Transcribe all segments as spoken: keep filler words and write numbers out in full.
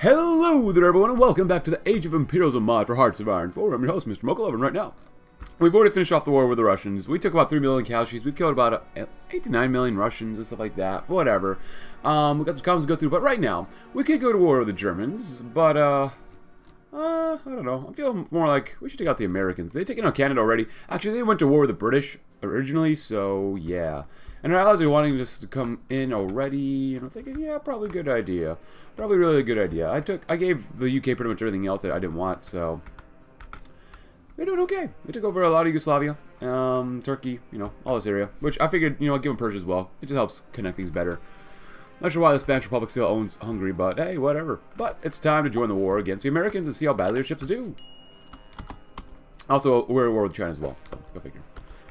Hello there everyone, and welcome back to the Age of Imperialism mod for Hearts of Iron four. I'm your host, Mister Mochalover, and right now, we've already finished off the war with the Russians. We took about three million casualties. We've killed about eight to nine million Russians and stuff like that, whatever. Um, we've got some comments to go through, but right now, we could go to war with the Germans, but, uh, uh, I don't know. I'm feeling more like we should take out the Americans. They've taken out Canada already. Actually, they went to war with the British originally, so, yeah. And our allies are wanting us to come in already, and I'm thinking, yeah, probably good idea. Probably really good idea. I took, I gave the U K pretty much everything else that I didn't want, so they're doing okay. They took over a lot of Yugoslavia, um, Turkey, you know, all this area, which I figured, you know, I'll give them Persia as well. It just helps connect things better. Not sure why the Spanish Republic still owns Hungary, but hey, whatever. But it's time to join the war against the Americans and see how badly their ships do. Also, we're at war with China as well, so go figure.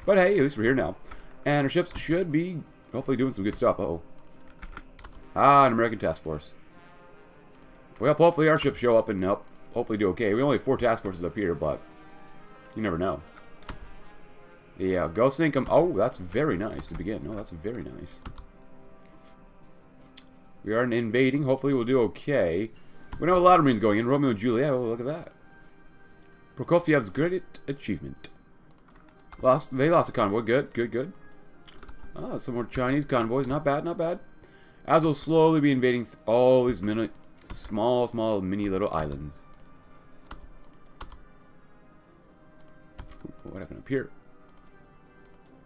But hey, at least we're here now. And our ships should be hopefully doing some good stuff. Uh-oh. Ah, an American task force. Well, hopefully our ships show up and help. Hopefully do okay. We only have four task forces up here, but you never know. Yeah, go sink them. Oh, that's very nice to begin. Oh, that's very nice. We aren't invading. Hopefully we'll do okay. We know a lot of Marines going in. Romeo and Juliet. Oh, look at that. Prokofiev's great achievement. Lost. They lost a convoy. Good, good, good. Oh, some more Chinese convoys. Not bad, not bad. As we'll slowly be invading th all these mini, small, small, mini little islands. Ooh, what happened up here?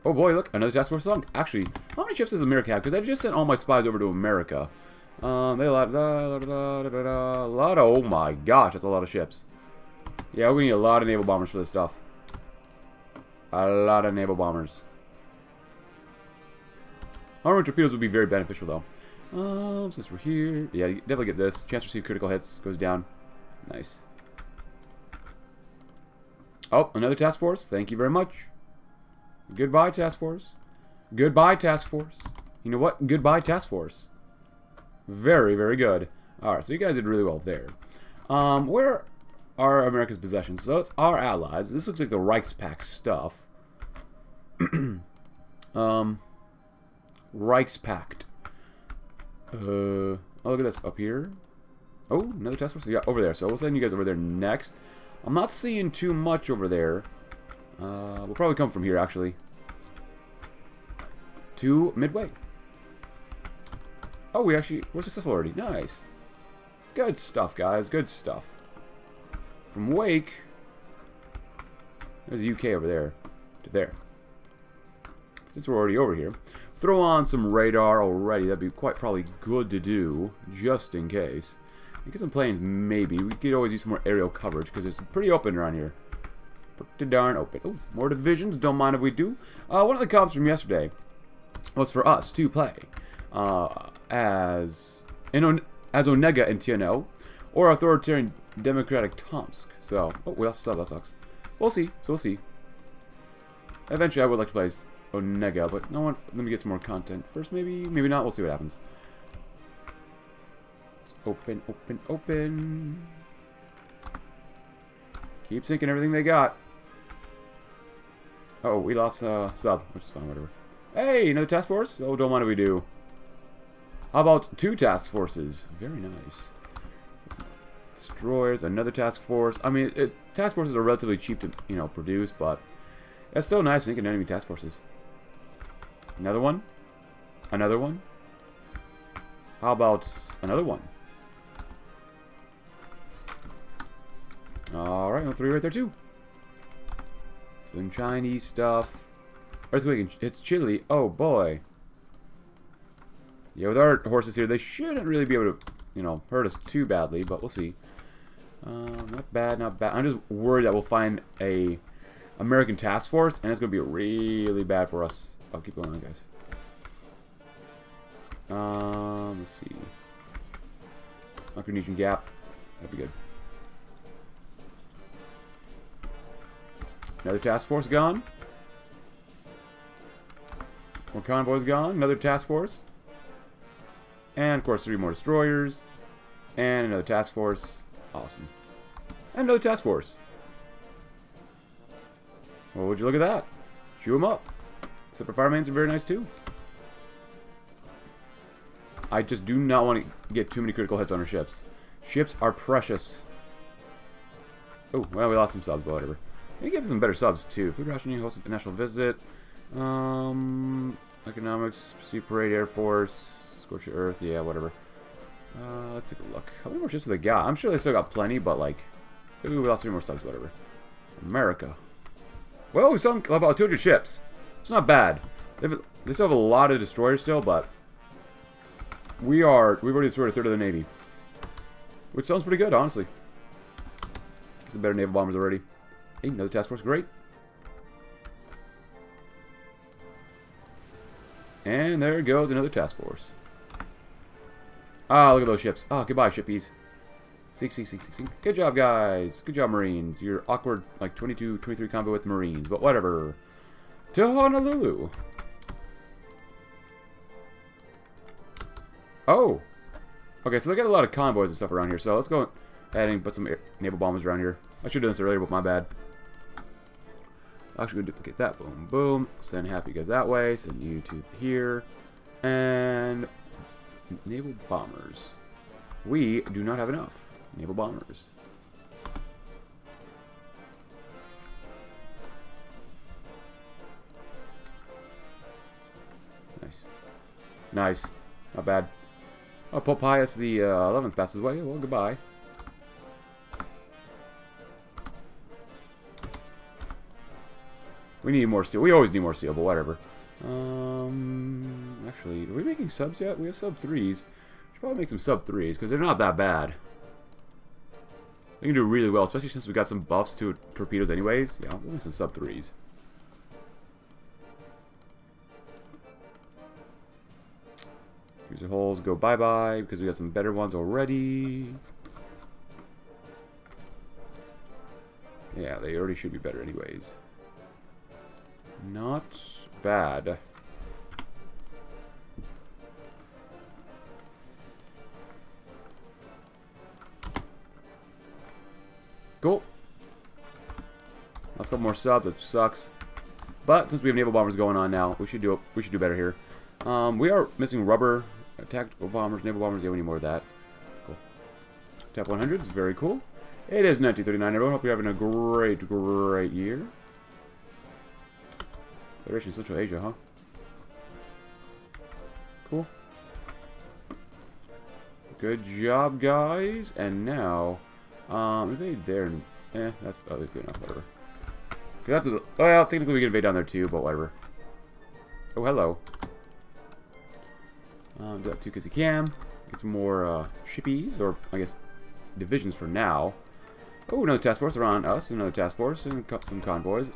Oh boy, look. Another task force sunk. Actually, how many ships does America have? Because I just sent all my spies over to America. Um, they a lot, da, da, da, da, da, da, a lot of, oh my gosh, that's a lot of ships. Yeah, we need a lot of naval bombers for this stuff. A lot of naval bombers. Armored torpedoes would be very beneficial, though. Um, since we're here... Yeah, you definitely get this. Chance to receive critical hits. Goes down. Nice. Oh, another task force. Thank you very much. Goodbye, task force. Goodbye, task force. You know what? Goodbye, task force. Very, very good. Alright, so you guys did really well there. Um, where... Our America's possessions. So it's our allies. This looks like the Reich's Pact stuff. um, Reich's Pact. Uh, oh, look at this up here. Oh, another task force. Yeah, over there. So we'll send you guys over there next. I'm not seeing too much over there. Uh, we'll probably come from here actually. To Midway. Oh, we actually we're successful already. Nice. Good stuff, guys. Good stuff. From Wake, there's the U K over there, to there. Since we're already over here, throw on some radar already. That'd be quite probably good to do, just in case. Get some planes, maybe. We could always use some more aerial coverage, because it's pretty open around here. Pretty darn open. Oh, more divisions, don't mind if we do. Uh, one of the comments from yesterday was for us to play uh, as, in, as Onega and T N O, or authoritarian democratic Tomsk. So, oh, we also saw that sucks. We'll see, so we'll see. Eventually I would like to play as Onega, but no one, let me get some more content first, maybe, maybe not, we'll see what happens. It's open, open, open. Keep sinking everything they got. Uh oh, we lost uh, sub, which is fine, whatever. Hey, another task force? Oh, don't mind if we do. How about two task forces? Very nice. Destroyers, another task force. I mean, it, task forces are relatively cheap to, you know, produce, but it's still nice thinking enemy task forces. Another one? Another one? How about another one? Alright, no three right there, too. Some Chinese stuff. Earthquake hits Chile. Oh, boy. Yeah, with our horses here, they shouldn't really be able to, you know, hurt us too badly, but we'll see. Um, not bad, not bad. I'm just worried that we'll find a American task force, and it's going to be really bad for us. Oh, keep going on, guys. Um, let's see. Micronesian Gap. That'd be good. Another task force gone. More convoys gone. Another task force. And, of course, three more destroyers. And another task force. Awesome. And another task force. Well, would you look at that? Chew them up. Separate firemans are very nice, too. I just do not want to get too many critical hits on our ships. Ships are precious. Oh, well, we lost some subs, but whatever. We can give some better subs, too. Food rationing, host international visit. Um, economics, sea parade, air force, scorch of earth, yeah, whatever. Uh, let's take a look. How many more ships do they got? I'm sure they still got plenty, but, like, maybe we lost three more subs, whatever. America. Well, we sunk about two hundred ships. It's not bad. They've, they still have a lot of destroyers still, but we are, we've already destroyed a third of the Navy. Which sounds pretty good, honestly. Some better naval bombers already. Hey, another task force, great. And there goes another task force. Ah, look at those ships. Ah, goodbye, shippies. Sink, sink, sink, sink, sink. Good job, guys. Good job, Marines. You're awkward, like, twenty-two, twenty-three combo with Marines, but whatever. To Honolulu. Oh. Okay, so they got a lot of convoys and stuff around here, so let's go ahead and put some naval bombers around here. I should have done this earlier, but my bad. I'm actually going to duplicate that. Boom, boom. Send half of you guys that way. Send you to here. And naval bombers. We do not have enough naval bombers. Nice. Nice. Not bad. Oh, Pope Pius the uh, eleventh passes away. Well, goodbye. We need more steel. We always need more steel, but whatever. Um, actually, are we making subs yet? We have sub threes. We should probably make some sub threes because they're not that bad. They can do really well, especially since we got some buffs to torpedoes, anyways. Yeah, we'll make some sub threes. Cruiser hulls go bye bye because we got some better ones already. Yeah, they already should be better, anyways. Not bad. Cool. Let's go more subs. That sucks. But since we have naval bombers going on now, we should do we should do better here. Um, we are missing rubber, tactical bombers, naval bombers. Yeah, we need more of that. Cool. Tap one hundred is very cool. It is nineteen thirty-nine. Everyone, hope you're having a great, great year. Federation Central Asia, huh? Cool. Good job, guys. And now, um, invade there. And, eh, that's probably good enough, whatever. That's a, well, technically we can invade down there too, but whatever. Oh, hello. Um, do that too because you can. Get some more uh, shippies, or I guess divisions for now. Oh, another task force around us. Another task force and some convoys.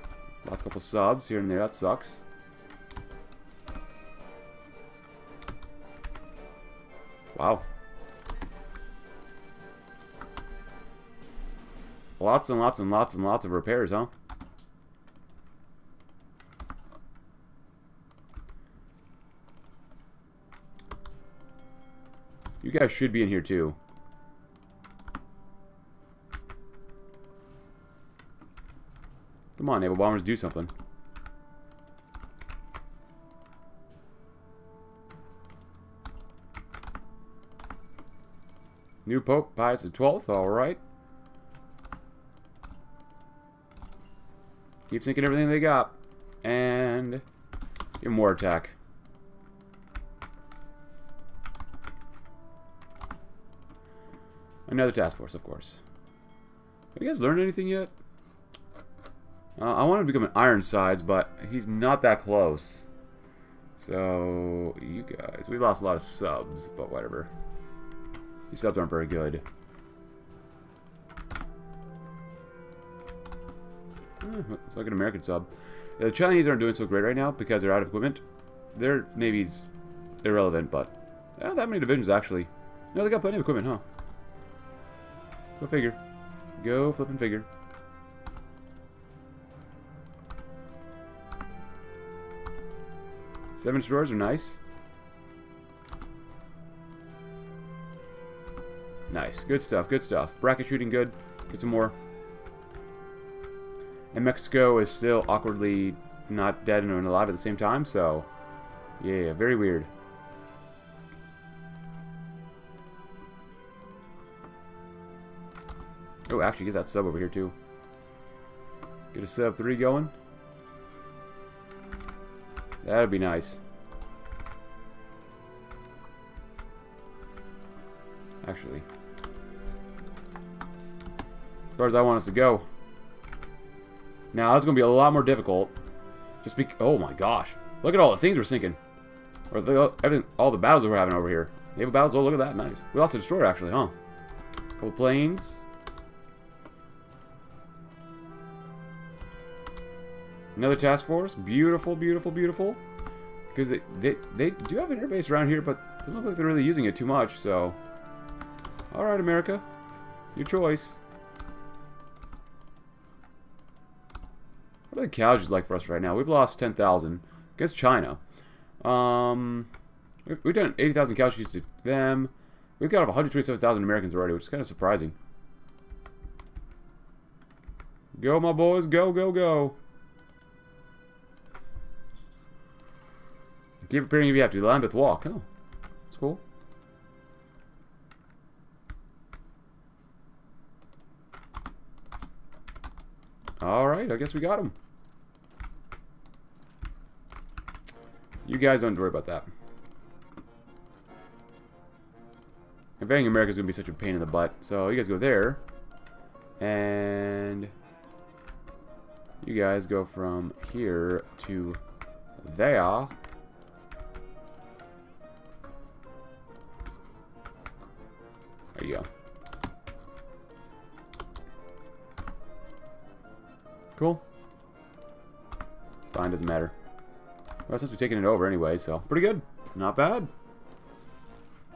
Last couple subs here and there, that sucks. Wow. Lots and lots and lots and lots of repairs, huh? You guys should be in here too. Come on, naval bombers, do something. New Pope, Pius the Twelfth, alright. Keep sinking everything they got. And get more attack. Another task force, of course. Have you guys learned anything yet? Uh, I want to become an Ironsides, but he's not that close. So, you guys. We lost a lot of subs, but whatever. These subs aren't very good. Eh, it's like an American sub. Yeah, the Chinese aren't doing so great right now because they're out of equipment. Their navy's irrelevant, but I don't have that many divisions, actually. No, they got plenty of equipment, huh? Go figure. Go flippin' figure. Seven destroyers are nice. Nice. Good stuff. Good stuff. Bracket shooting good. Get some more. And Mexico is still awkwardly not dead and alive at the same time, so... Yeah, very weird. Oh, actually, get that sub over here, too. Get a sub three going. That'd be nice. Actually, as far as I want us to go. Now, that's going to be a lot more difficult. Just be. Oh, my gosh. Look at all the things we're sinking. Or the, everything, all the battles that we're having over here. Naval battles. Oh, look at that. Nice. We also destroyed, actually, huh? A couple planes. Another task force. Beautiful, beautiful, beautiful. Because they, they, they do have an airbase around here, but it doesn't look like they're really using it too much, so... Alright, America. Your choice. What are the casualties like for us right now? We've lost ten thousand against China. Um, we've done eighty thousand casualties to them. We've got one hundred twenty-seven thousand Americans already, which is kind of surprising. Go, my boys. Go, go, go. Keep appearing if you have to. The Lambeth walk. Oh, that's cool. Alright, I guess we got him. You guys don't worry about that. Invading America is going to be such a pain in the butt. So, you guys go there. And... You guys go from here to there. There you go. Cool. Fine, doesn't matter. Well, since we're taking it over anyway, so pretty good. Not bad. I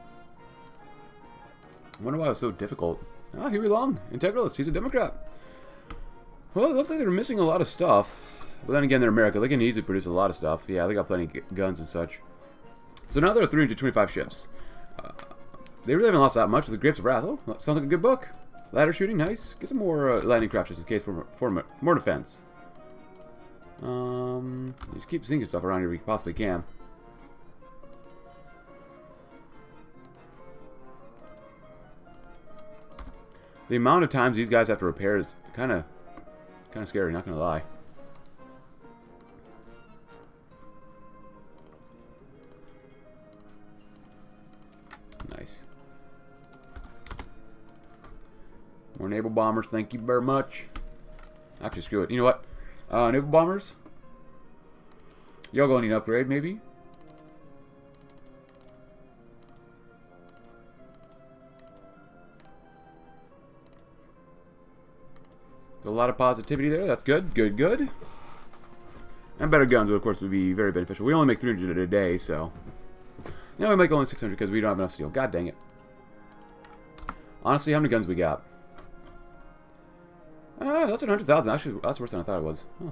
wonder why it was so difficult. Ah, Huey Long, integralist. He's a Democrat. Well, it looks like they're missing a lot of stuff. But then again, they're America. They can easily produce a lot of stuff. Yeah, they got plenty of guns and such. So now there are three hundred twenty-five ships. Uh, they really haven't lost that much. The Grapes of Wrath. Oh, sounds like a good book. Ladder shooting, nice. Get some more uh, landing craft just in case for, for more defense. Um, you just keep sinking stuff around here we possibly can. The amount of times these guys have to repair is kind of kind of scary, not going to lie. Nice. More naval bombers, thank you very much. Actually, screw it. You know what? Uh, naval bombers? Y'all gonna need an upgrade, maybe? There's a lot of positivity there. That's good, good, good. And better guns, would, of course, would be very beneficial. We only make three hundred a day, so... Now we make only six hundred because we don't have enough steel. God dang it. Honestly, how many guns we got? Ah, that's one hundred thousand. Actually, that's worse than I thought it was. Huh.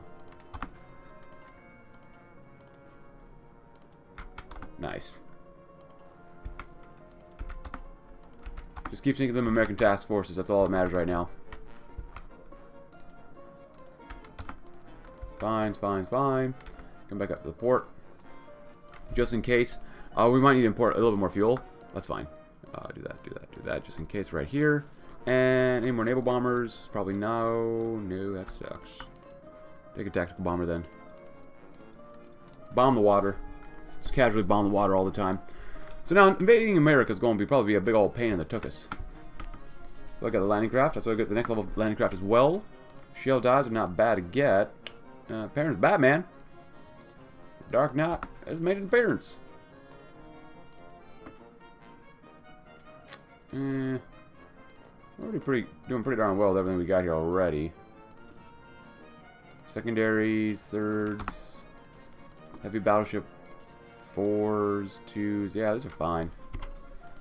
Nice. Just keep thinking of them American task forces. That's all that matters right now. It's fine, it's fine, it's fine. Come back up to the port. Just in case. Uh, we might need to import a little bit more fuel. That's fine. Uh, do that, do that, do that. Just in case right here. And any more naval bombers? Probably no. No, that sucks. Take a tactical bomber then. Bomb the water. Just casually bomb the water all the time. So now invading America is going to be probably a big old pain in the tuchus. So I got the landing craft. That's why I got the next level of landing craft as well. Shell dies are not bad to get. Uh, parents, Batman. Dark Knight has made an appearance. Hmm. Uh, We're already pretty, doing pretty darn well with everything we got here already. Secondaries, thirds, heavy battleship, fours, twos. Yeah, these are fine.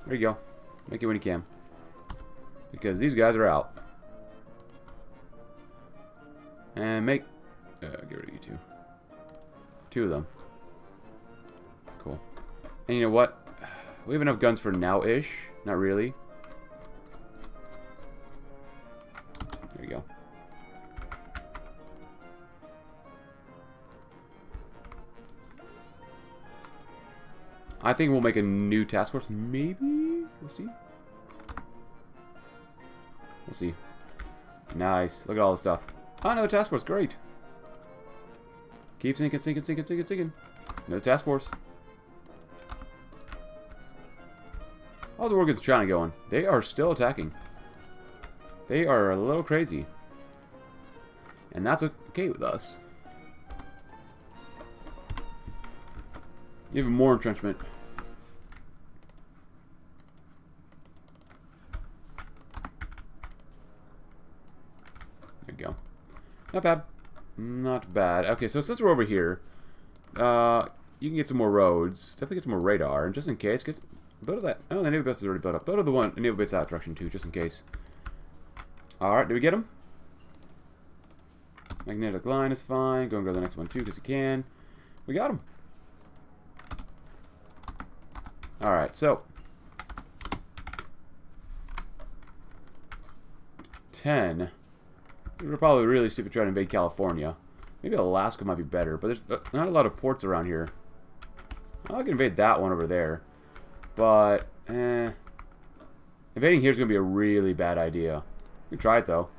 There you go. Make it when you can. Because these guys are out. And make... Uh, get rid of you two. Two of them. Cool. And you know what? We have enough guns for now-ish. Not really. There you go. I think we'll make a new task force. Maybe? We'll see. We'll see. Nice. Look at all this stuff. Oh, another task force. Great. Keep sinking, sinking, sinking, sinking, sinking. Another task force. All the war against China going. They are still attacking. They are a little crazy. And that's okay with us. Even more entrenchment. There we go. Not bad. Not bad. Okay, so since we're over here, uh, you can get some more roads. Definitely get some more radar. And just in case, get build that. Oh, the naval base is already built up. Build the one naval base out direction too, just in case. All right, did we get them? Magnetic line is fine. Go and grab the next one too, because you can. We got them. All right, so ten. We're probably really stupid trying to invade California. Maybe Alaska might be better, but there's not a lot of ports around here. I can invade that one over there, but eh, invading here is gonna be a really bad idea. We can try it though.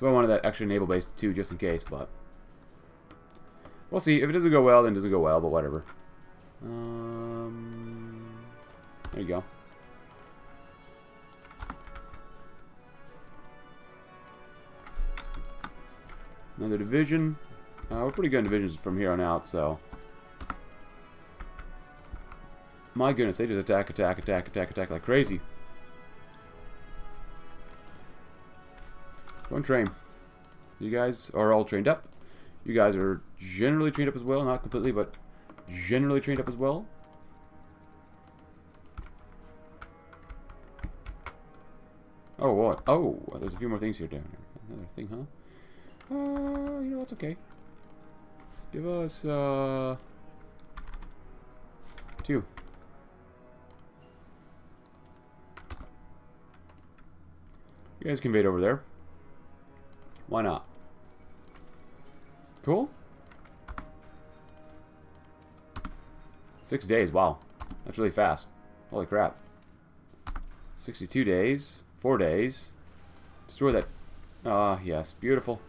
So I wanted that extra naval base too, just in case, but we'll see. If it doesn't go well, then it doesn't go well, but whatever. Um, there you go. Another division. Uh, we're pretty good in divisions from here on out, so... My goodness, they just attack, attack, attack, attack, attack like crazy. One train. You guys are all trained up. You guys are generally trained up as well. Not completely, but generally trained up as well. Oh, what? Oh, there's a few more things here down there. Another thing, huh? Uh, you know, that's okay. Give us, uh... two. You guys can invade over there. Why not? Cool. Six days. Wow, that's really fast. Holy crap. Sixty-two days. Four days. Destroy that. Ah, uh, yes, beautiful.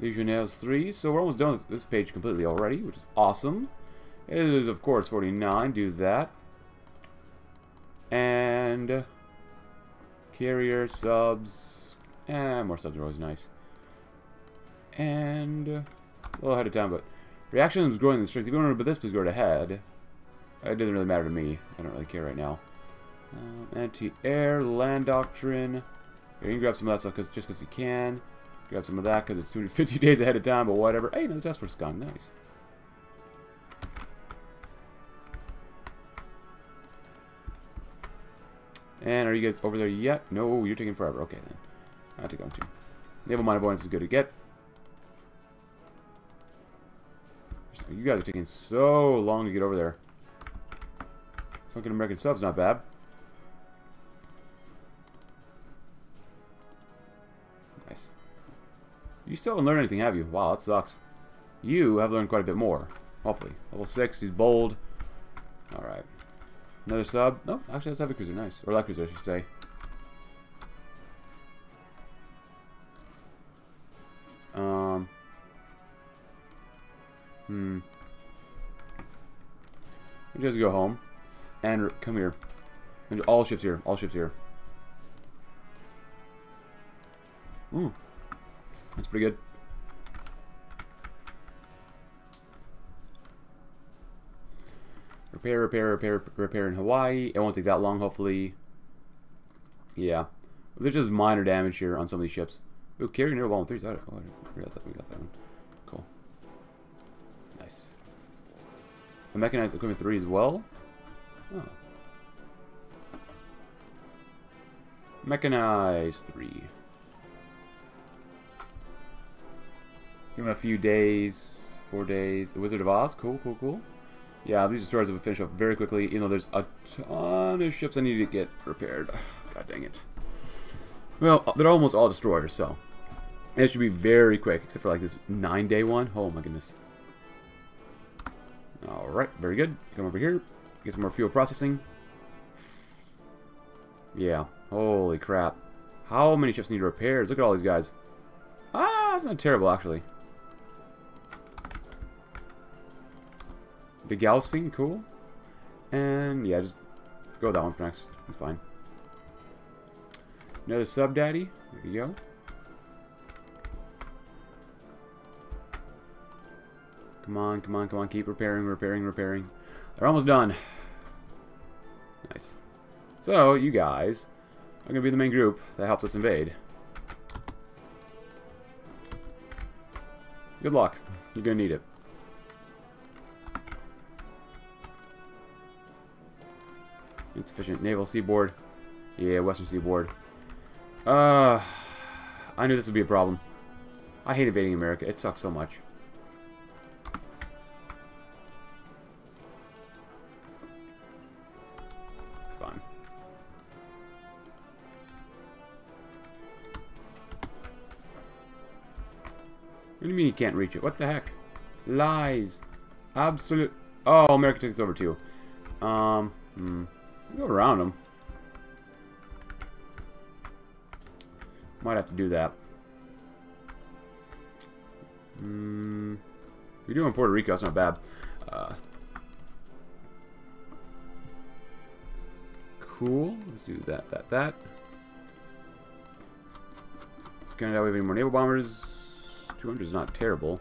Legionnaires three. So we're almost done with this page completely already, which is awesome. It is, of course, forty-nine. Do that. And. Carrier, subs, eh, more subs are always nice. And, uh, a little ahead of time, but reaction is growing in strength. If you want to remember this, please go right ahead. It doesn't really matter to me. I don't really care right now. Um, anti-air, land doctrine. Here, you can grab some of that stuff cause, just because you can. Grab some of that because it's two hundred fifty days ahead of time, but whatever. Hey, another task force is gone. Nice. And are you guys over there yet? No, you're taking forever. Okay, then. I have to go too. Naval mine avoidance is good to get. You guys are taking so long to get over there. Sunken American sub's not bad. Nice. You still haven't learned anything, have you? Wow, that sucks. You have learned quite a bit more. Hopefully. Level six, he's bold. Alright. Another sub. No, oh, actually, let's have a cruiser. Nice. Or light cruiser, I should say. Um. Hmm. We just go home. And come here. And all ships here. All ships here. Hmm. That's pretty good. Repair, repair, repair, repair in Hawaii. It won't take that long, hopefully. Yeah. There's just minor damage here on some of these ships. Ooh, carrying air one threes. Oh, I didn't realize that we got that one. Cool. Nice. The mechanized equipment three as well. Oh. Mechanized three. Give him a few days. Four days. The Wizard of Oz. Cool, cool, cool. Yeah, these destroyers will finish up very quickly, even though there's a ton of ships I need to get repaired. God dang it. Well, they're almost all destroyers, so it should be very quick, except for like this nine day one. Oh my goodness. Alright, very good. Come over here. Get some more fuel processing. Yeah. Holy crap. How many ships need repairs? Look at all these guys. Ah, that's not terrible, actually. Degaussing, cool. And, yeah, just go with that one for next. That's fine. Another sub-daddy. There we go. Come on, come on, come on. Keep repairing, repairing, repairing. They're almost done. Nice. So, you guys are going to be the main group that helped us invade. Good luck. You're going to need it. Insufficient. Naval seaboard. Yeah, western seaboard. Uh, I knew this would be a problem. I hate invading America. It sucks so much. What do you mean you can't reach it? What the heck? Lies. Absolute. Oh, America takes over too. Um, hmm. Go around them. Might have to do that. Hmm. You're doing Puerto Rico. That's not bad. Uh, cool. Let's do that, that, that. Can I have any more naval bombers? two hundred is not terrible.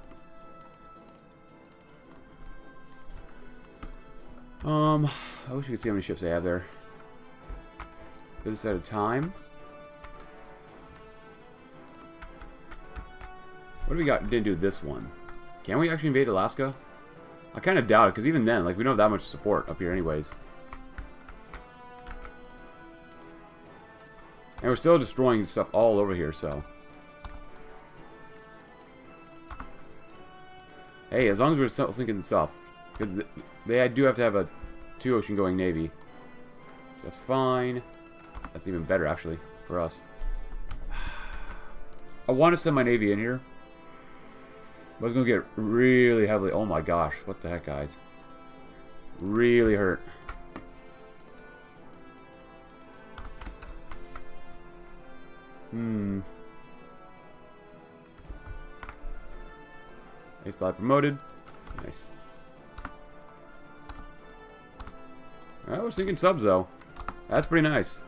Um, I wish you could see how many ships they have there. Business at a time. What do we got? Didn't do this one. Can we actually invade Alaska? I kind of doubt it, because even then, like, we don't have that much support up here anyways. And we're still destroying stuff all over here, so... Hey, as long as we're still sinking south, because they do have to have a two ocean going navy, so that's fine. That's even better actually for us. I want to send my navy in here. I was gonna get really heavily. Oh my gosh, what the heck, guys? Really hurt. Hmm. Ace Black promoted. Nice. Well, we're sinking subs, though. That's pretty nice.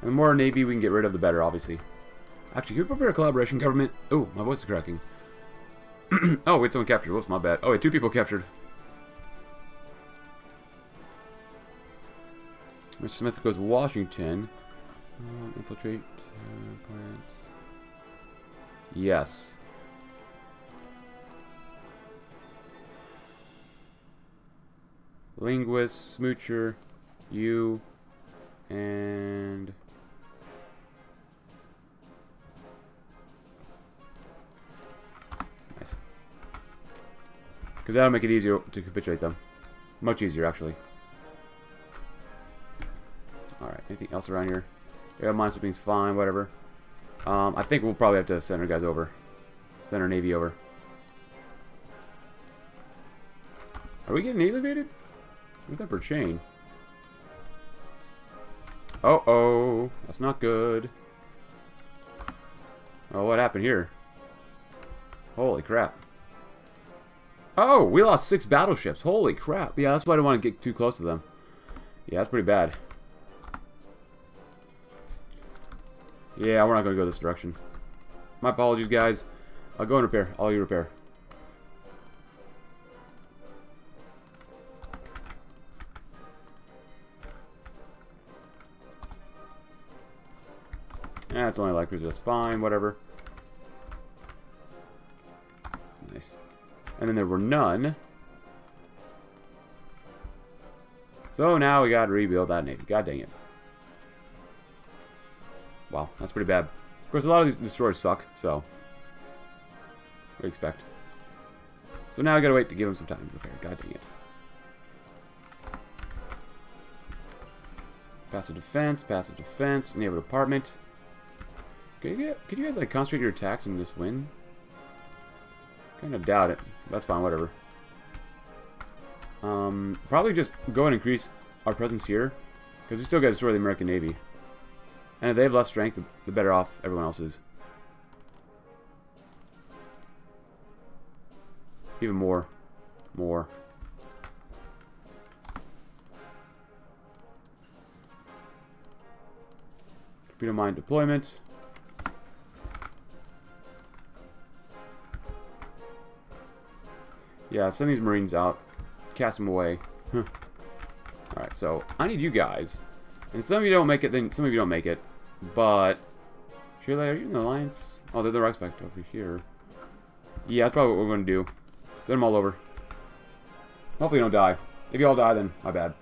And the more Navy we can get rid of, the better, obviously. Actually, can we prepare a collaboration government? Oh, my voice is cracking. Oh, wait, someone captured. Whoops, my bad. Oh, wait, two people captured. Mister Smith goes to Washington. Uh, infiltrate uh, plants. Yes. Linguist, Smoocher, you, and nice. Because that'll make it easier to capitulate them. Much easier, actually. Alright, anything else around here? Yeah, mine sweeping's fine, whatever. Um, I think we'll probably have to send our guys over. Send our Navy over. Are we getting elevated? With upper chain. Uh oh, that's not good. Oh, what happened here? Holy crap. Oh, we lost six battleships. Holy crap. Yeah, that's why I don't want to get too close to them. Yeah, that's pretty bad. Yeah, we're not going to go this direction. My apologies, guys. I'll go and repair. All you repair. Eh, it's only like we're just fine, whatever. Nice. And then there were none. So now we gotta rebuild that navy. God dang it. Wow, that's pretty bad. Of course, a lot of these destroyers suck, so. What do you expect? So now we gotta wait to give them some time to repair. God dang it. Passive defense, passive defense, naval department. Could you, could you guys like concentrate your attacks and just win? Kind of doubt it. That's fine, whatever. Um, probably just go ahead and increase our presence here, because we still got to destroy the American Navy. And if they have less strength, the better off everyone else is. Even more. More. Torpedo mine deployment. Yeah, send these Marines out. Cast them away. Huh. Alright, so I need you guys. And some of you don't make it, then some of you don't make it. But, sure, are you in the Alliance? Oh, they're the Reich's Pact over here. Yeah, that's probably what we're going to do. Send them all over. Hopefully you don't die. If you all die, then my bad.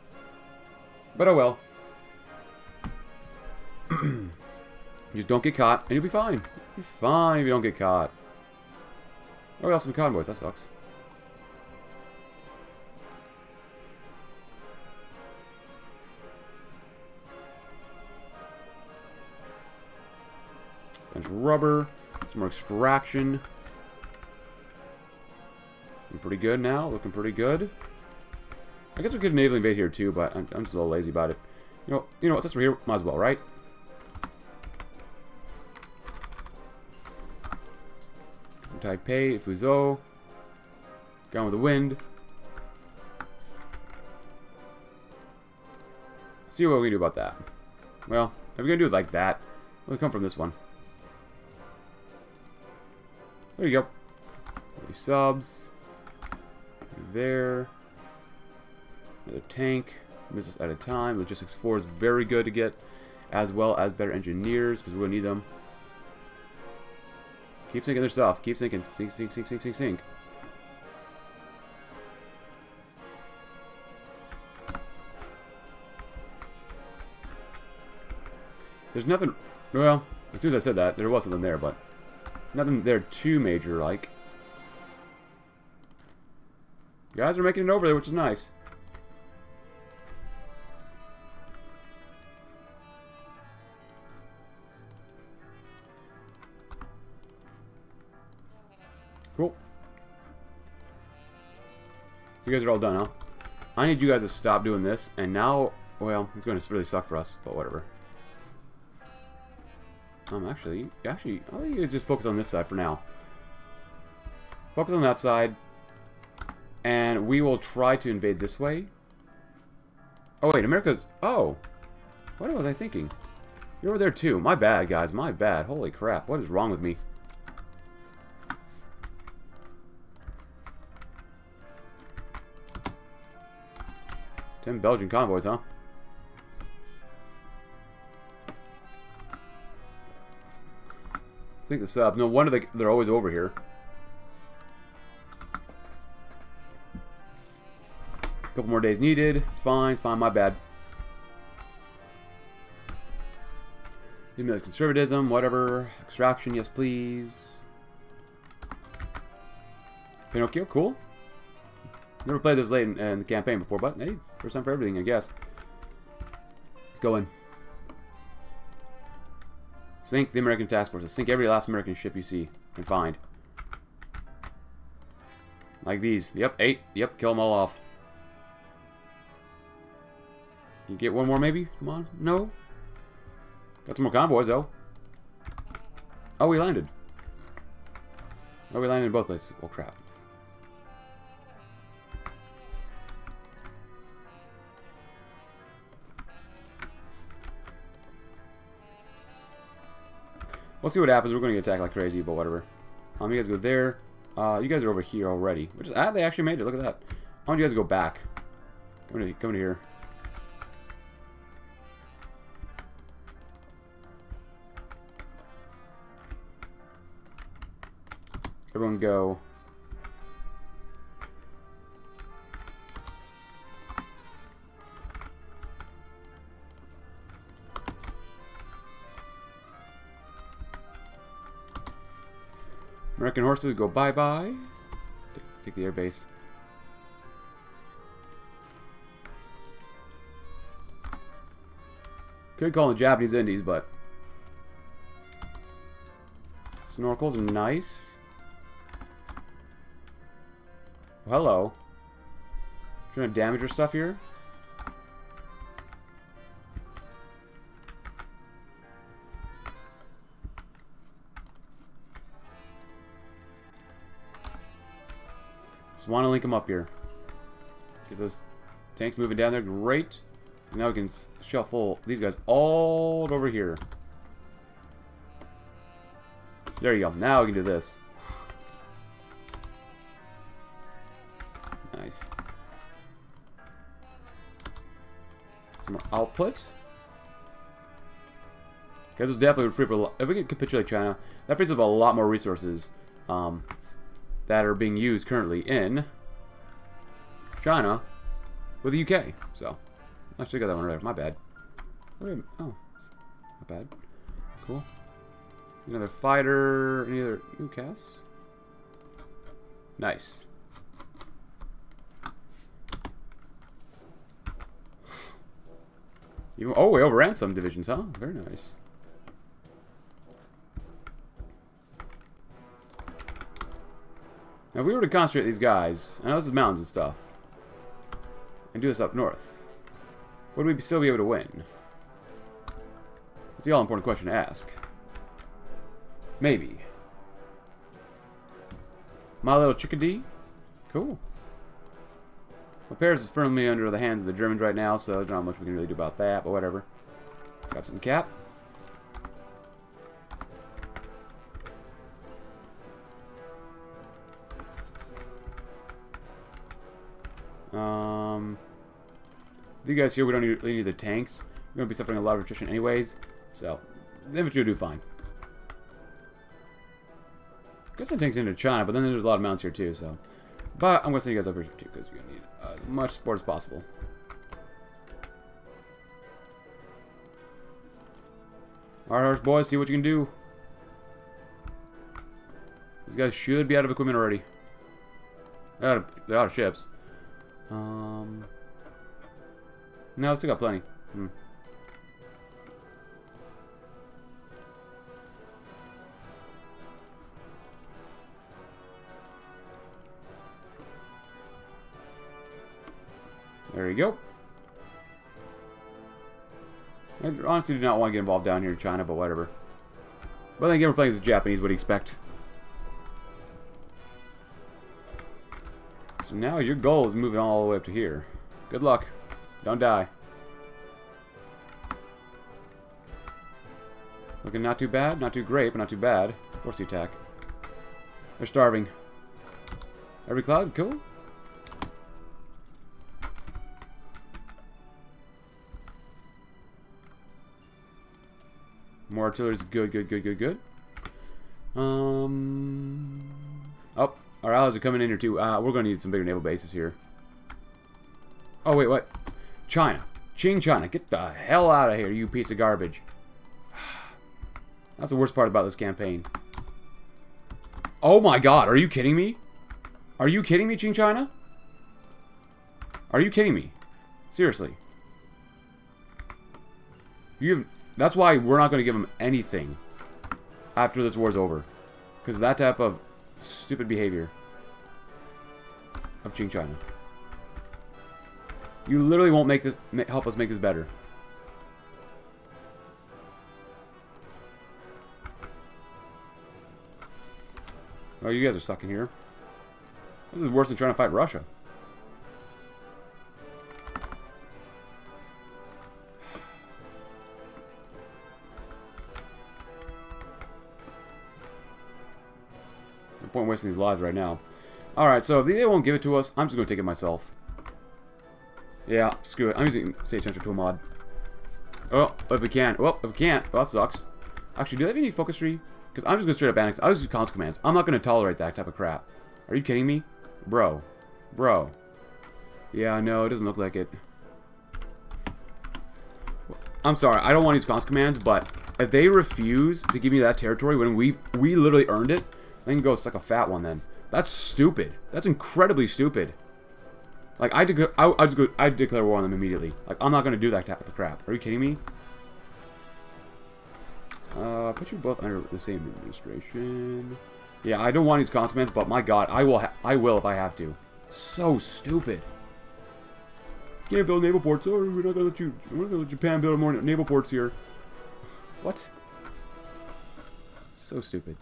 But oh well. Just don't get caught, and you'll be fine. You'll be fine if you don't get caught. Oh, we lost some convoys. That sucks. There's rubber. Some more extraction. Looking pretty good now. Looking pretty good. I guess we could naval invade here too, but I'm, I'm just a little lazy about it. You know, you know what? Since we're here, might as well, right? Taipei, Fuzhou, Gone with the Wind. See what we do about that. Well, if we're gonna do it like that, we'll come from this one. There you go. Three subs. There. Another tank. Missiles at a time. Logistics four is very good to get, as well as better engineers, because we'll need them. Keep sinking their stuff. Keep sinking. Sink, sink, sink, sink, sink, sink. There's nothing... Well, as soon as I said that, there was something there, but... Nothing there too major-like. Guys are making it over there, which is nice. Cool. So you guys are all done, huh? I need you guys to stop doing this, and now... Well, it's going to really suck for us, but whatever. Um, actually, actually, I think you just focus on this side for now. Focus on that side, and we will try to invade this way. Oh wait, America's. Oh, what was I thinking? You're there too. My bad, guys. My bad. Holy crap! What is wrong with me? Ten Belgian convoys, huh? Think this up. No wonder they, they're always over here. A couple more days needed. It's fine. It's fine. My bad. Give me like conservatism, whatever. Extraction, yes, please. Pinocchio, cool. Never played this late in, in the campaign before, but hey, it's first time for everything, I guess. Let's go in. Sink the American task forces. Sink every last American ship you see and find. Like these. Yep, eight. Yep, kill them all off. Can you get one more maybe? Come on. No. Got some more convoys though. Oh, we landed. Oh, we landed in both places. Well, crap. We'll see what happens. We're going to get attacked like crazy, but whatever. Um, you guys go there. Uh, you guys are over here already. Which is, ah, they actually made it. Look at that. I want you guys to go back. Come in, come in here. Everyone go. American horses go bye-bye. Take the airbase. Could call the Japanese Indies, but snorkels are nice. Well, hello. Trying to damage her stuff here. Just want to link them up here. Get those tanks moving down there. Great. Now we can shuffle these guys all over here. There you go. Now we can do this. Nice. Some more output. Guys, was definitely free for a lot. If we could capitulate China, that frees up a lot more resources um, that are being used currently in China with the U K. So, I should have got that one right there. My bad. Oh, not bad. Cool. Another fighter, any other new casts? Nice. You, oh, we overran some divisions, huh? Very nice. Now, if we were to concentrate these guys, I know this is mountains and stuff, and do this up north, would we still be able to win? That's the all-important question to ask. Maybe. My little chickadee. Cool. Well, Paris is firmly under the hands of the Germans right now, so there's not much we can really do about that, but whatever. Grab some cap. Um, you guys here, we don't need, really need the tanks. We're going to be suffering a lot of attrition anyways, so the infantry will do fine. Got some tanks into China, but then there's a lot of mounts here too, so. But I'm gonna send you guys up here too, because we're gonna need uh, as much support as possible. Alright, boys, see what you can do. These guys should be out of equipment already. They're out of, they're out of ships. Um, no, still got plenty. Hmm. There you go. I honestly do not want to get involved down here in China, but whatever. But then again, we're playing as the Japanese, what do you expect? So now your goal is moving all the way up to here. Good luck. Don't die. Looking not too bad, not too great, but not too bad. Force the attack. They're starving. Every cloud, cool. More artillery's good, good, good, good, good. Um, oh, our allies are coming in here too. Uh, we're going to need some bigger naval bases here. Oh wait, what? China, Qing China, get the hell out of here, you piece of garbage. That's the worst part about this campaign. Oh my God, are you kidding me? Are you kidding me, Qing China? Are you kidding me? Seriously. You have. That's why we're not going to give them anything after this war's over. Because of that type of stupid behavior of Qing China. You literally won't make this help us make this better. Oh, you guys are sucking here. This is worse than trying to fight Russia. Point wasting these lives right now. Alright, so if they won't give it to us, I'm just going to take it myself. Yeah, screw it. I'm using Sage Hunter Tool mod. Oh, if we can. Well, if we can't. Well, that sucks. Actually, do they have any focus tree? Because I'm just going to straight up annex. I'll just do console commands. I'm not going to tolerate that type of crap. Are you kidding me? Bro. Bro. Yeah, no, it doesn't look like it. I'm sorry. I don't want to use console commands, but if they refuse to give me that territory when we we literally earned it, I can go suck a fat one then. That's stupid. That's incredibly stupid. Like I declare, I, I just go, I declare war on them immediately. Like I'm not gonna do that type of crap. Are you kidding me? Uh, put you both under the same administration. Yeah, I don't want these consequences, but my God, I will. Ha I will if I have to. So stupid. Can't build naval ports. Oh, we're not gonna let you. We're not gonna let Japan build more naval ports here. What? So stupid.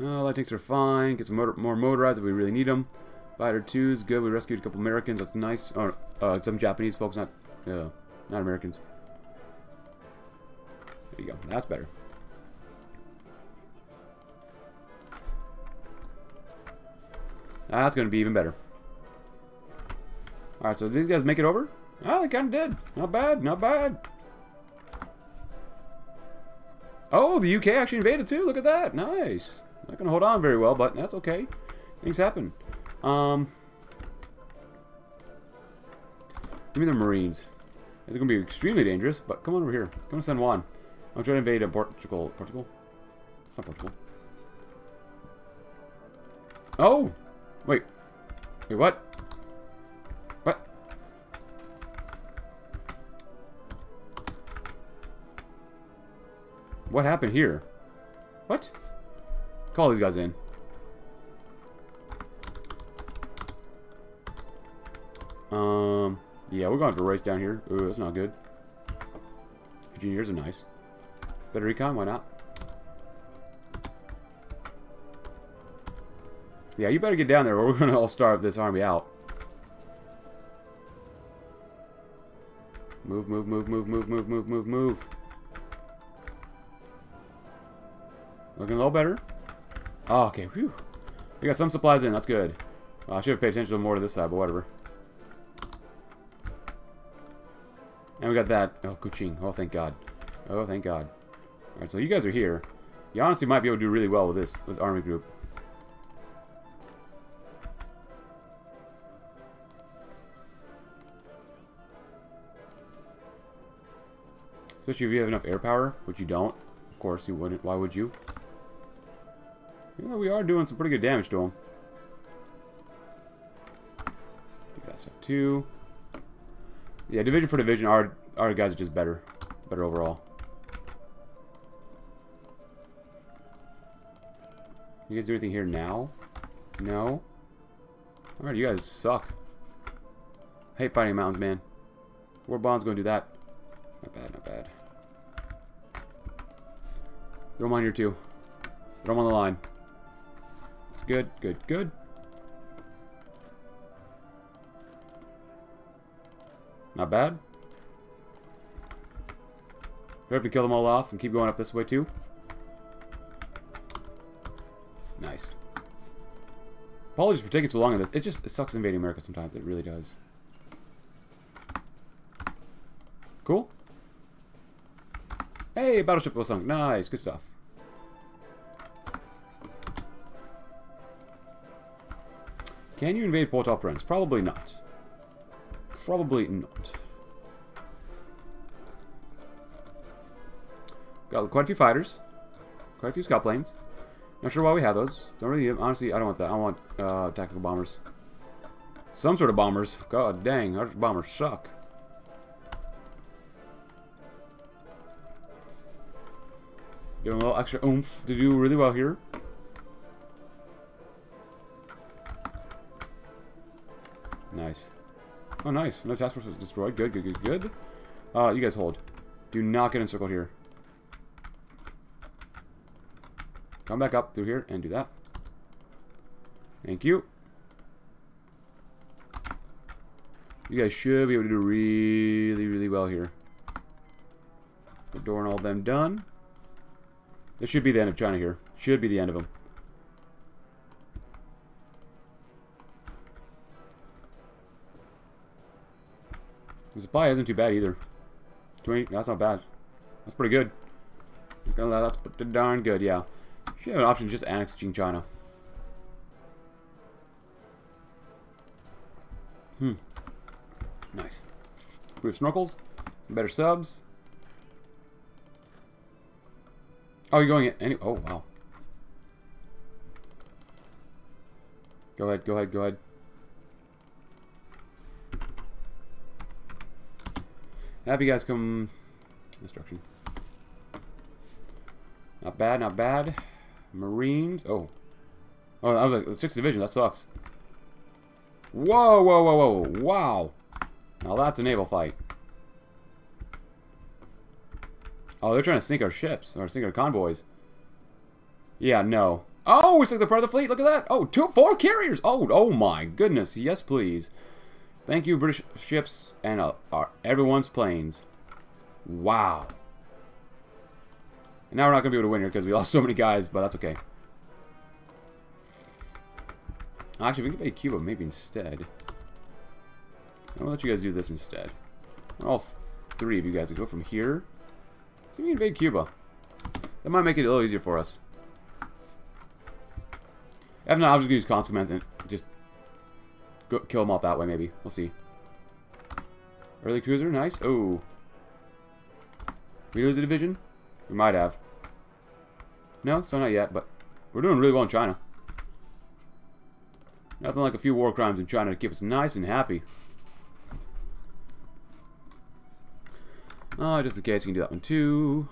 Uh, light tanks are fine. Get some motor, more motorized if we really need them. Fighter two's good. We rescued a couple Americans. That's nice. Oh, uh, some Japanese folks, not uh, not Americans. There you go. That's better. That's going to be even better. Alright, so did these guys make it over? Oh, they kind of did. Not bad, not bad. Oh, the U K actually invaded too. Look at that. Nice. Not going to hold on very well, but that's okay. Things happen. Um, give me the Marines. It's going to be extremely dangerous, but come on over here. Come to San Juan. I'm trying to invade a Portugal. Portugal? It's not Portugal. Oh! Wait. Wait, what? What? What happened here? What? Call these guys in. Um, yeah, we're going to have to race down here. Ooh, that's not good. Engineers are nice. Better recon, why not? Yeah, you better get down there or we're gonna all starve this army out. Move, move, move, move, move, move, move, move, move. Looking a little better. Oh, okay, whew. We got some supplies in, that's good. Well, I should have paid attention more to this side, but whatever. And we got that. Oh, Kuching. Oh, thank God. Oh, thank God. Alright, so you guys are here. You honestly might be able to do really well with this, this army group. Especially if you have enough air power, which you don't. Of course, you wouldn't. Why would you? Even though we are doing some pretty good damage to them. Do that stuff too. Yeah, division for division, our our guys are just better, better overall. You guys do anything here now? No. All right, you guys suck. I hate fighting mountains, man. War bond's gonna do that. Not bad, not bad. Throw them on here too. Throw them on the line. Good, good, good. Not bad. We have to kill them all off and keep going up this way too. Nice. Apologies for taking so long on this. It just it sucks invading America sometimes. It really does. Cool. Hey, battleship was sunk. Nice, good stuff. Can you invade Port-au-Prince? Probably not. Probably not. Got quite a few fighters. Quite a few scout planes. Not sure why we have those. Don't really need them. Honestly, I don't want that. I want uh, tactical bombers. Some sort of bombers. God dang, our bombers suck. Give them a little extra oomph to do really well here. Nice. Oh, nice. No task force was destroyed. Good, good, good, good. Uh, you guys hold. Do not get encircled here. Come back up through here and do that. Thank you. You guys should be able to do really, really well here. The door and all them done. This should be the end of China here. Should be the end of them. The supply isn't too bad either. twenty, that's not bad. That's pretty good. That's pretty darn good, yeah. Should have an option to just annex Qing China. Hmm. Nice. We have snorkels. Some better subs. Oh, you're going at any... Oh, wow. Go ahead, go ahead, go ahead. Have you guys come... Destruction. Not bad, not bad. Marines. Oh. Oh, I was like, sixth division, that sucks. Whoa, whoa, whoa, whoa. Wow. Now that's a naval fight. Oh, they're trying to sink our ships. Or sink our convoys. Yeah, no. Oh, it's like the part of the fleet. Look at that. Oh, two, four carriers. Oh, oh my goodness. Yes, please. Thank you, British ships and uh, our, everyone's planes. Wow. And now we're not going to be able to win here because we lost so many guys, but that's okay. Actually, we can play Cuba maybe instead. I'm going to let you guys do this instead. All three of you guys can go from here. So we can invade Cuba. That might make it a little easier for us. If not, I'm just going to use console commands and just go kill them off that way, maybe. We'll see. Early cruiser, nice. Oh. We lose a division? We might have. No, so not yet, but we're doing really well in China. Nothing like a few war crimes in China to keep us nice and happy. Oh, just in case, we can do that one too.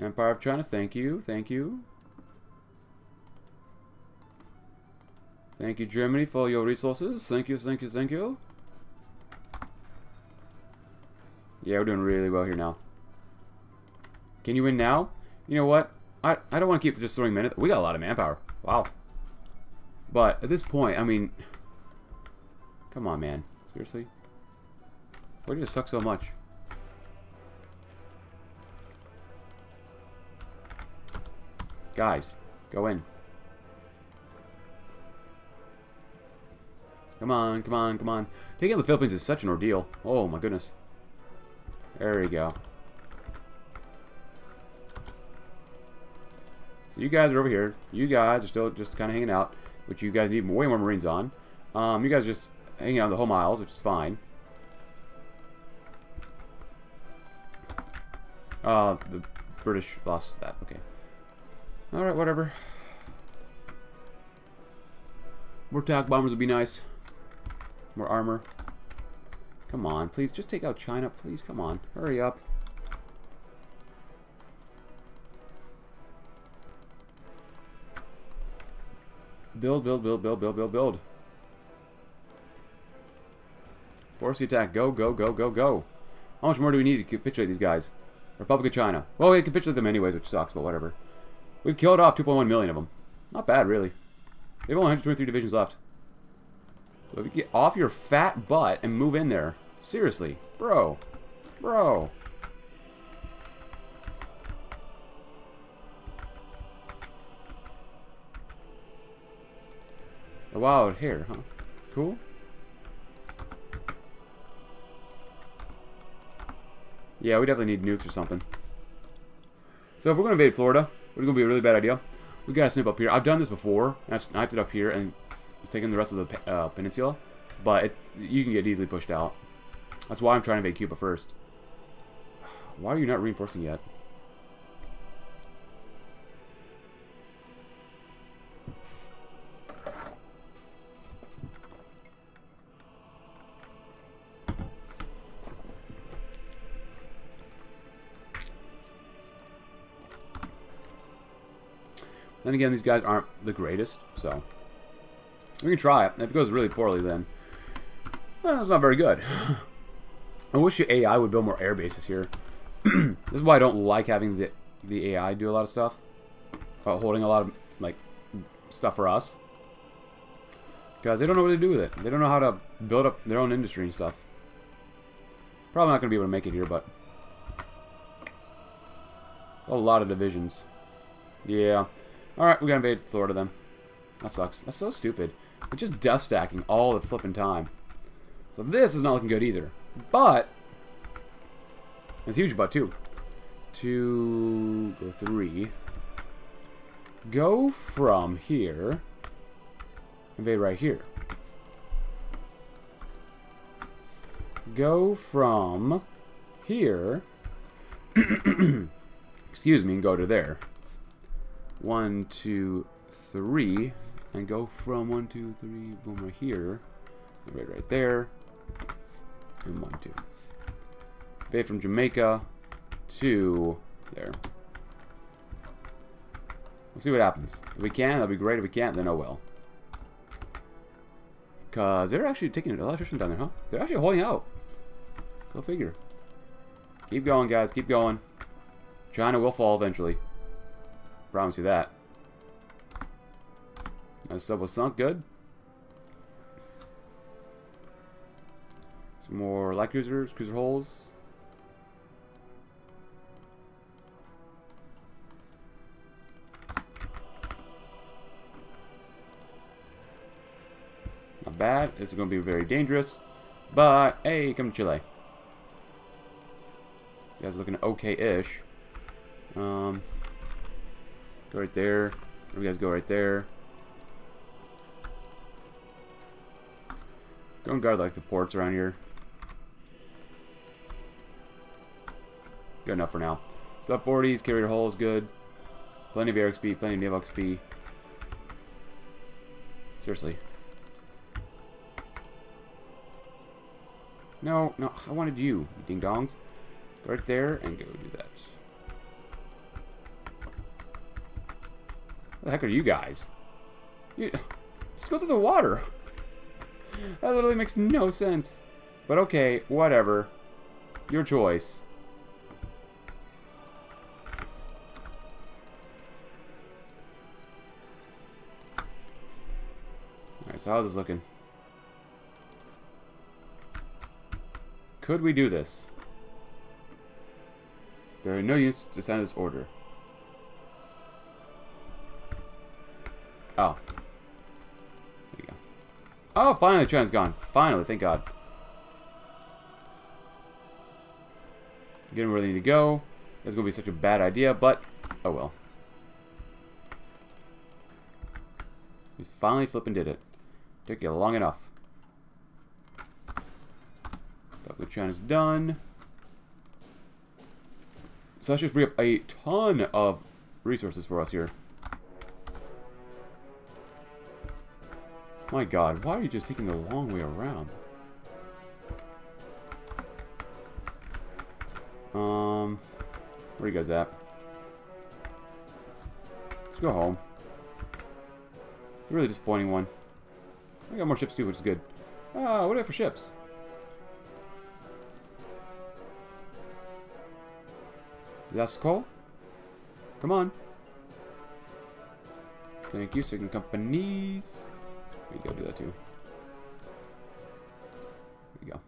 Empire of China, thank you, thank you. Thank you, Germany, for all your resources. Thank you, thank you, thank you. Yeah, we're doing really well here now. Can you win now? You know what? I, I don't want to keep just throwing men. We got a lot of manpower. Wow. But at this point, I mean... Come on, man. Seriously? Why do you suck so much? Guys, go in. Come on, come on, come on. Taking the Philippines is such an ordeal. Oh, my goodness. There we go. So you guys are over here. You guys are still just kind of hanging out, which you guys need way more Marines on. Um, you guys are just hanging out the whole miles, which is fine. Uh, the British lost that. Okay. Alright, whatever. More attack bombers would be nice. More armor. Come on, please. Just take out China, please. Come on. Hurry up. Build, build, build, build, build, build, build. Force the attack. Go, go, go, go, go. How much more do we need to capitulate these guys? Republic of China. Well, we capitulate them anyways, which sucks, but whatever. We've killed off two point one million of them. Not bad, really. They've only one hundred twenty-three divisions left. So if you get off your fat butt and move in there. Seriously. Bro. Bro. The wild hair, huh? Cool. Yeah, we definitely need nukes or something. So if we're going to invade Florida, which is going to be a really bad idea, we got to snip up here. I've done this before, and I've sniped it up here and taken the rest of the uh, peninsula, but it, you can get easily pushed out. That's why I'm trying to invade Cuba first. Why are you not reinforcing yet? Then again, these guys aren't the greatest, so we can try it. If it goes really poorly, then well, that's not very good. I wish the A I would build more air bases here. This is why I don't like having the the A I do a lot of stuff, uh, holding a lot of like stuff for us, because they don't know what to do with it. They don't know how to build up their own industry and stuff. Probably not going to be able to make it here, but a lot of divisions. Yeah. All right, we got to invade Florida then. That sucks. That's so stupid. We're just death stacking all the flipping time. So this is not looking good either. But it's a huge but too. Two or three. Go from here. Invade right here. Go from here. Excuse me, and go to there. One, two, three, and go from one, two, three, boom, right here, right, right there, and one, two. Invade from Jamaica to there. We'll see what happens. If we can, that'll be great. If we can't, then oh well. Because they're actually taking a lot of attrition down there, huh? They're actually holding out. Go figure. Keep going, guys. Keep going. China will fall eventually. Promise you that. That sub was sunk. Good. Some more light cruisers. Cruiser holes. Not bad. This is going to be very dangerous. But, hey, come to Chile. You guys are looking okay-ish. Um, go right there. You guys go right there. Go and guard, like, the ports around here. Good enough for now. Sub forties, carrier hull is good. Plenty of air X P, plenty of naval X P. Seriously. No, no, I wanted you, you ding-dongs. Go right there and go do that. What the heck are you guys? You, just go through the water. That literally makes no sense. But okay, whatever. Your choice. Alright, so how's this looking? Could we do this? There are no units to sign this order. Oh. There you go. Oh, finally China's gone. Finally, thank God. Getting where they need to go. That's going to be such a bad idea, but oh well. We finally flipping did it. Took you long enough. Republic of China's done. So that should free up a ton of resources for us here. My God, why are you just taking the long way around? Um, where are you guys at? Let's go home. It's a really disappointing one. I got more ships too, which is good. Ah, uh, what do I have for ships? Lasco, come on. Thank you, second companies. We go do that too. There you go.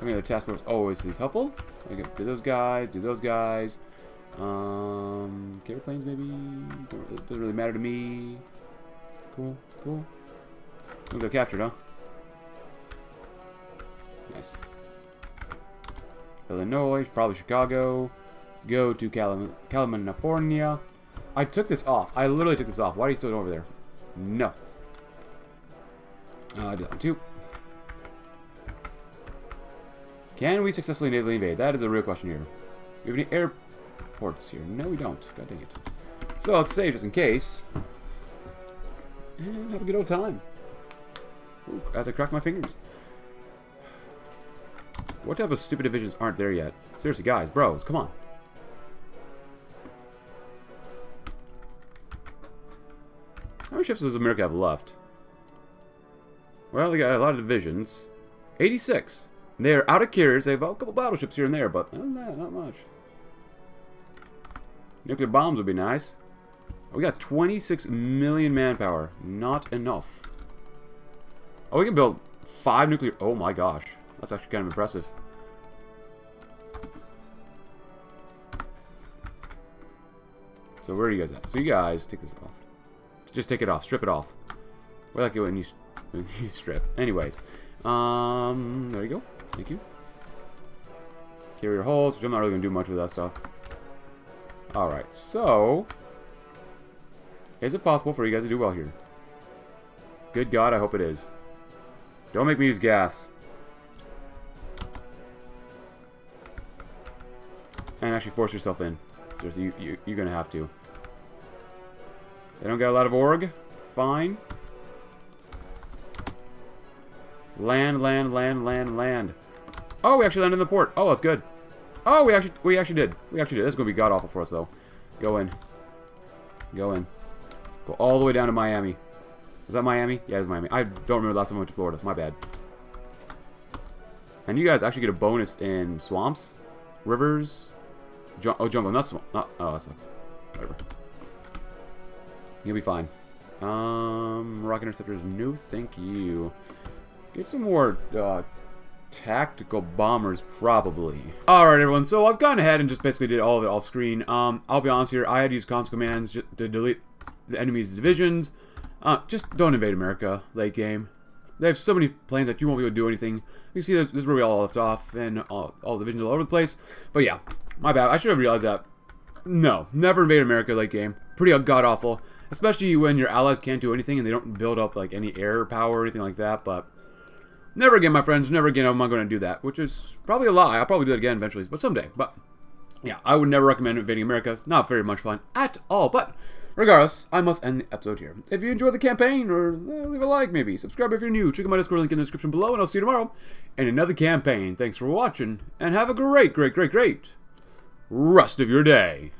I mean, the task force always is helpful. So I can do those guys, do those guys. Um, carrier planes maybe. Doesn't really matter to me. Cool, cool. Oh, they're captured, huh? Nice. Illinois, probably Chicago. Go to Calim California. I took this off. I literally took this off. Why are you still over there? No. Uh, I did that one too. Can we successfully naval invade? That is a real question here. Do we have any airports here? No, we don't. God dang it. So let's save just in case. And have a good old time. Ooh, as I crack my fingers. What type of stupid divisions aren't there yet? Seriously, guys, bros, come on. How many ships does America have left? Well, they got a lot of divisions. eighty-six. They're out of carriers. They have a couple battleships here and there, but other than that, not much. Nuclear bombs would be nice. We got twenty-six million manpower. Not enough. Oh, we can build five nuclear... Oh, my gosh. That's actually kind of impressive. So where are you guys at? So you guys take this off. Just take it off. Strip it off. We like it when you, when you strip. Anyways. Um, there you go. Thank you. Carrier holes, which I'm not really going to do much with that stuff. Alright, so. Is it possible for you guys to do well here? Good God, I hope it is. Don't make me use gas. And actually force yourself in. Seriously, you, you, you're going to have to. They don't got a lot of org. It's fine. Land, land, land, land, land. Oh, we actually landed in the port. Oh, that's good. Oh, we actually we actually did. We actually did. That's going to be god-awful for us, though. Go in. Go in. Go all the way down to Miami. Was that Miami? Yeah, it was Miami. I don't remember the last time I went to Florida. My bad. And you guys actually get a bonus in swamps, rivers, ju oh jungle, not swamp. Not, oh, that sucks. Whatever. You'll be fine. Um, rocket interceptors, no, thank you. Get some more uh, tactical bombers, probably. All right, everyone. So I've gone ahead and just basically did all of it off screen. Um, I'll be honest here. I had to use console commands just to delete the enemy's divisions. Uh, just don't invade America late game. They have so many planes that you won't be able to do anything. You see, this is where we all left off, and all, all the divisions all over the place. But yeah, my bad. I should have realized that. No, never invade America late game. Pretty god-awful. Especially when your allies can't do anything and they don't build up like any air power or anything like that. But never again, my friends. Never again am I going to do that. Which is probably a lie. I'll probably do it again eventually. But someday. But yeah, I would never recommend invading America. Not very much fun at all. But regardless, I must end the episode here. If you enjoyed the campaign, or uh, leave a like maybe. Subscribe if you're new. Check out my Discord link in the description below. And I'll see you tomorrow in another campaign. Thanks for watching. And have a great, great, great, great rest of your day.